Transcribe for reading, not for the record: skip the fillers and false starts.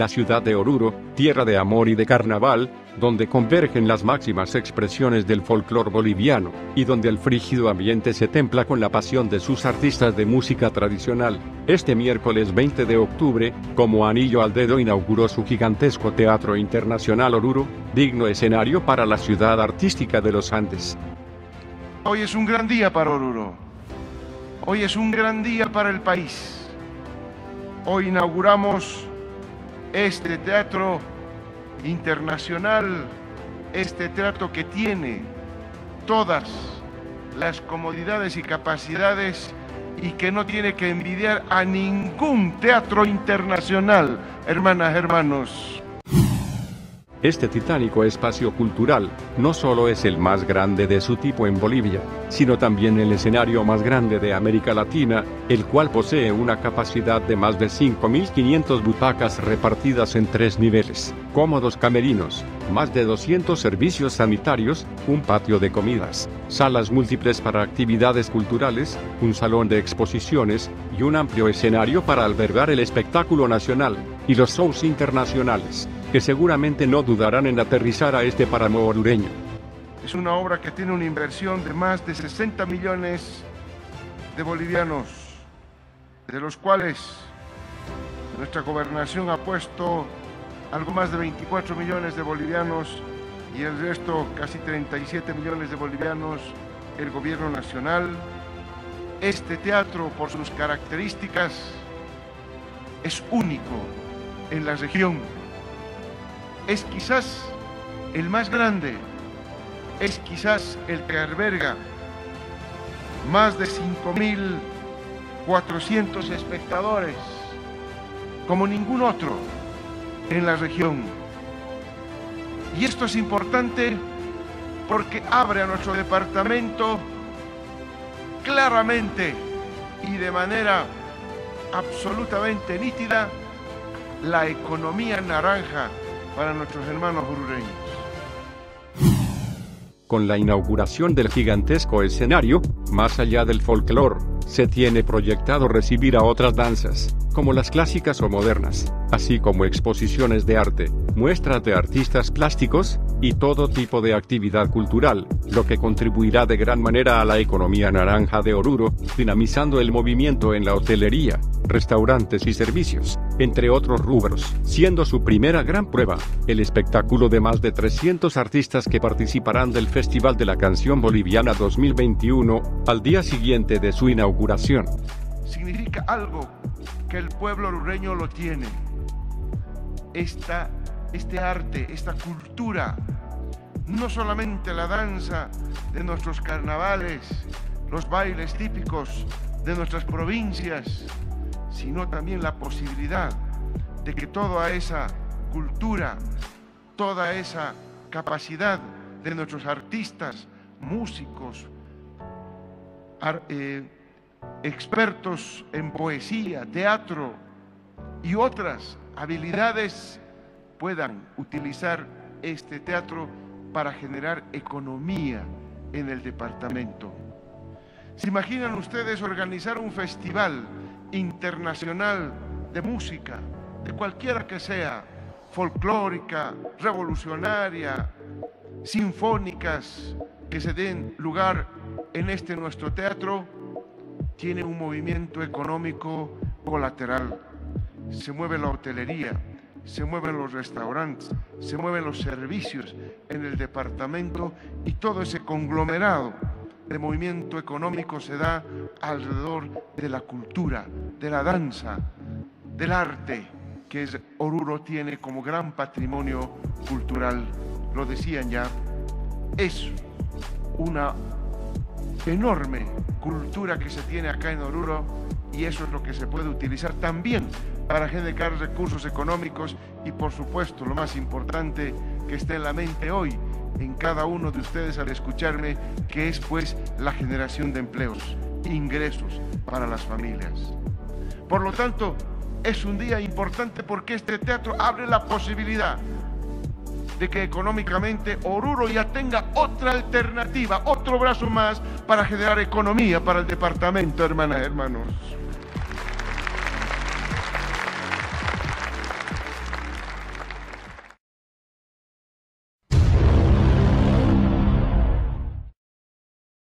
la ciudad de Oruro, tierra de amor y de carnaval, donde convergen las máximas expresiones del folclor boliviano, y donde el frígido ambiente se templa con la pasión de sus artistas de música tradicional. Este miércoles 20 de octubre, como anillo al dedo, inauguró su gigantesco Teatro Internacional Oruro, digno escenario para la ciudad artística de los Andes. Hoy es un gran día para Oruro. Hoy es un gran día para el país. Hoy inauguramos este Teatro Internacional, este teatro que tiene todas las comodidades y capacidades y que no tiene que envidiar a ningún teatro internacional, hermanas, hermanos. Este titánico espacio cultural no solo es el más grande de su tipo en Bolivia, sino también el escenario más grande de América Latina, el cual posee una capacidad de más de 5.500 butacas repartidas en 3 niveles, cómodos camerinos, más de 200 servicios sanitarios, un patio de comidas, salas múltiples para actividades culturales, un salón de exposiciones, y un amplio escenario para albergar el espectáculo nacional y los shows internacionales, que seguramente no dudarán en aterrizar a este páramo orureño. Es una obra que tiene una inversión de más de 60 millones de bolivianos, de los cuales nuestra gobernación ha puesto algo más de 24 millones de bolivianos y el resto, casi 37 millones de bolivianos, el gobierno nacional. Este teatro, por sus características, es único en la región. Es quizás el más grande, es quizás el que alberga más de 5.400 espectadores, como ningún otro en la región. Y esto es importante porque abre a nuestro departamento claramente y de manera absolutamente nítida la economía naranja para nuestros hermanos orureños. Con la inauguración del gigantesco escenario, más allá del folclore, se tiene proyectado recibir a otras danzas, como las clásicas o modernas, así como exposiciones de arte, muestras de artistas plásticos, y todo tipo de actividad cultural, lo que contribuirá de gran manera a la economía naranja de Oruro, dinamizando el movimiento en la hotelería, restaurantes y servicios, entre otros rubros, siendo su primera gran prueba el espectáculo de más de 300 artistas que participarán del Festival de la Canción Boliviana 2021, al día siguiente de su inauguración. Significa algo que el pueblo orureño lo tiene. Este arte, esta cultura, no solamente la danza de nuestros carnavales, los bailes típicos de nuestras provincias, sino también la posibilidad de que toda esa cultura, toda esa capacidad de nuestros artistas, músicos, expertos en poesía, teatro y otras habilidades puedan utilizar este teatro para generar economía en el departamento. ¿Se imaginan ustedes organizar un festival internacional de música, de cualquiera que sea, folclórica, revolucionaria, sinfónicas, que se den lugar en este nuestro teatro? Tiene un movimiento económico colateral. Se mueve la hotelería, se mueven los restaurantes, se mueven los servicios en el departamento y todo ese conglomerado de movimiento económico se da alrededor de la cultura, de la danza, del arte, que Oruro tiene como gran patrimonio cultural. Lo decían ya, es una enorme cultura que se tiene acá en Oruro y eso es lo que se puede utilizar también para generar recursos económicos y, por supuesto, lo más importante que esté en la mente hoy en cada uno de ustedes al escucharme, que es pues la generación de empleos, ingresos para las familias. Por lo tanto, es un día importante porque este teatro abre la posibilidad de que económicamente Oruro ya tenga otra alternativa, otro brazo más para generar economía para el departamento, hermanas, hermanos.